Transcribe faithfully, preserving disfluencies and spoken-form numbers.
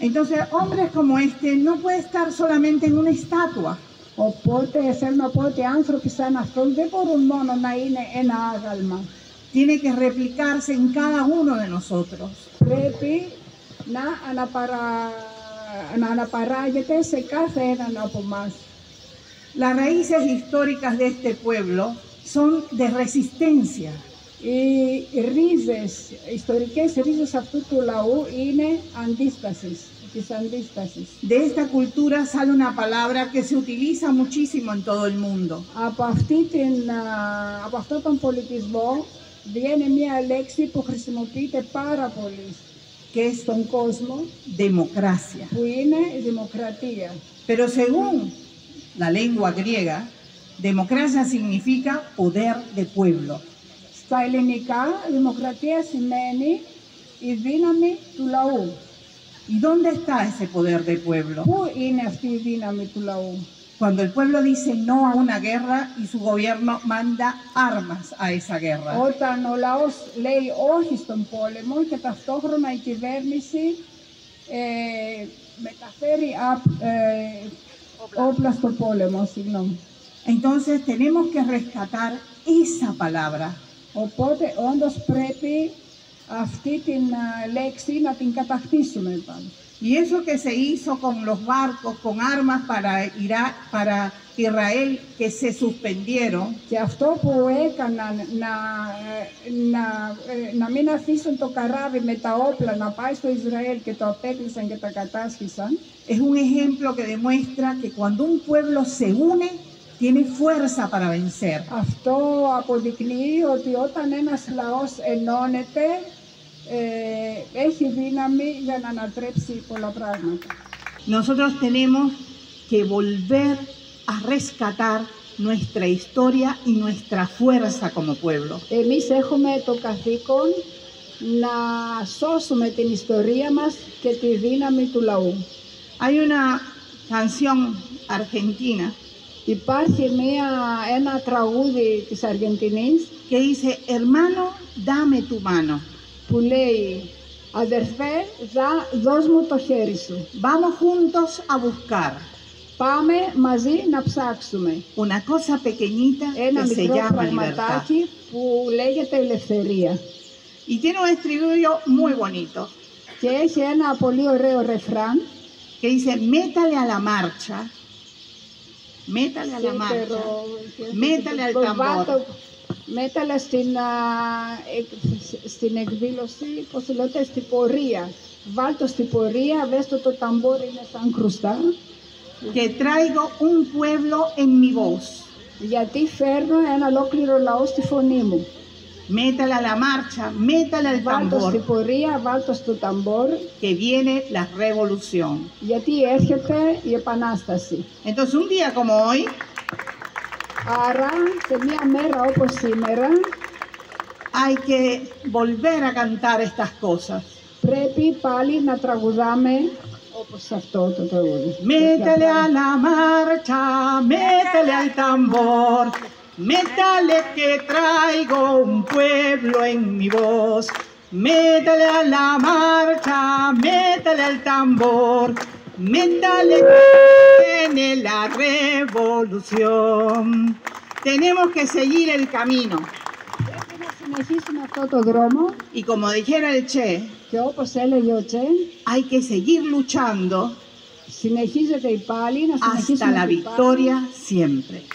Entonces, hombres como este no puede estar solamente en una estatua. Tiene que replicarse en cada uno de nosotros. Las raíces históricas de este pueblo son de resistencia. Y raíces históricas, raíces αυτού είναι αντίστασης, της αντίστασης. De esta cultura sale una palabra que se utiliza muchísimo en todo el mundo. Από αυτή την, από αυτόν τον πολιτισμό viene μια λέξη που χρησιμοποιείται πάρα πολύ στον κόσμο, democracia. Που είναι δημοκρατία. Pero según la lengua griega, democracia significa poder de pueblo. Στα ελληνικά, δημοκρατία σημαίνει η δύναμη του λαού. ¿Y dónde está ese poder del pueblo? Πού είναι αυτή η δύναμη του λαού? Cuando el pueblo dice no a una guerra y su gobierno manda armas a esa guerra. Όταν ο λαός λέει όχι στον πόλεμο και ταυτόχρονα η κυβέρνηση ε, μεταφέρει α, ε, όπλα στον πόλεμο. Συγγνώμη. Entonces tenemos que rescatar esa palabra. Οπότε όντως πρέπει αυτή την λέξη να την κατακτήσουμε πάνω. Y eso que se hizo con los barcos, con armas para Irak, para Israel, que se suspendieron. Και αυτό που έκαναν να, να, να μην αφήσουν το καράβι με τα όπλα να πάει στο Ισραήλ και το απέκλεισαν και τα κατάσχησαν. Es un ejemplo que demuestra que cuando un pueblo se une, tiene fuerza para vencer. Αυτό αποδεικνύει ότι όταν ένας λαός ενώνεται, ε, έχει δύναμη για να ανατρέψει πολλά πράγματα. Nosotros tenemos que volver a rescatar nuestra historia y nuestra fuerza como pueblo. Εμείς έχουμε το καθήκον να σώσουμε την ιστορία μας και τη δύναμη του λαού. Hay una canción argentina. Υπάρχει μια, ένα τραγούδι της Αργεντινής que dice hermano dame tu mano, που λέει αδερφέ δα, δώσ' μου το χέρι σου. Vamos juntos a buscar, πάμε μαζί να ψάξουμε una cosa pequeñita ένα que μικρό se πραγματάκι libertad. Που λέγεται ελευθερία. Y tiene un estribillo muy bonito. Και έχει ένα πολύ ωραίο ρεφράν que dice métale a la marcha. Métale a la marcha, métale al tambor. Métale στην εκδήλωση, πώς λέτε, στην πορεία. Βάλτο στην πορεία, δέστο το ταμπόρ είναι σαν κρουστά. Que traigo un pueblo en mi voz. Γιατί φέρνω ένα ολόκληρο λαό στη φωνή μου. Métale a la marcha, métale al tambor. Βάλτο στην πορεία, βάλτο στο ταμπόρ. Que viene la revolución. Γιατί έρχεται η επανάσταση. Entonces un día como hoy. Άρα σε μια μέρα όπως σήμερα. Hay que volver a cantar estas cosas. Πρέπει πάλι να τραγουδάμε όπως αυτό το τραγούδι. Métale a la marcha, métale al tambor. Métale que traigo un pueblo en mi voz. Métale a la marcha, métale al tambor. Métale que viene la revolución. Tenemos que seguir el camino. Y como dijera el Che, hay que seguir luchando hasta la victoria siempre.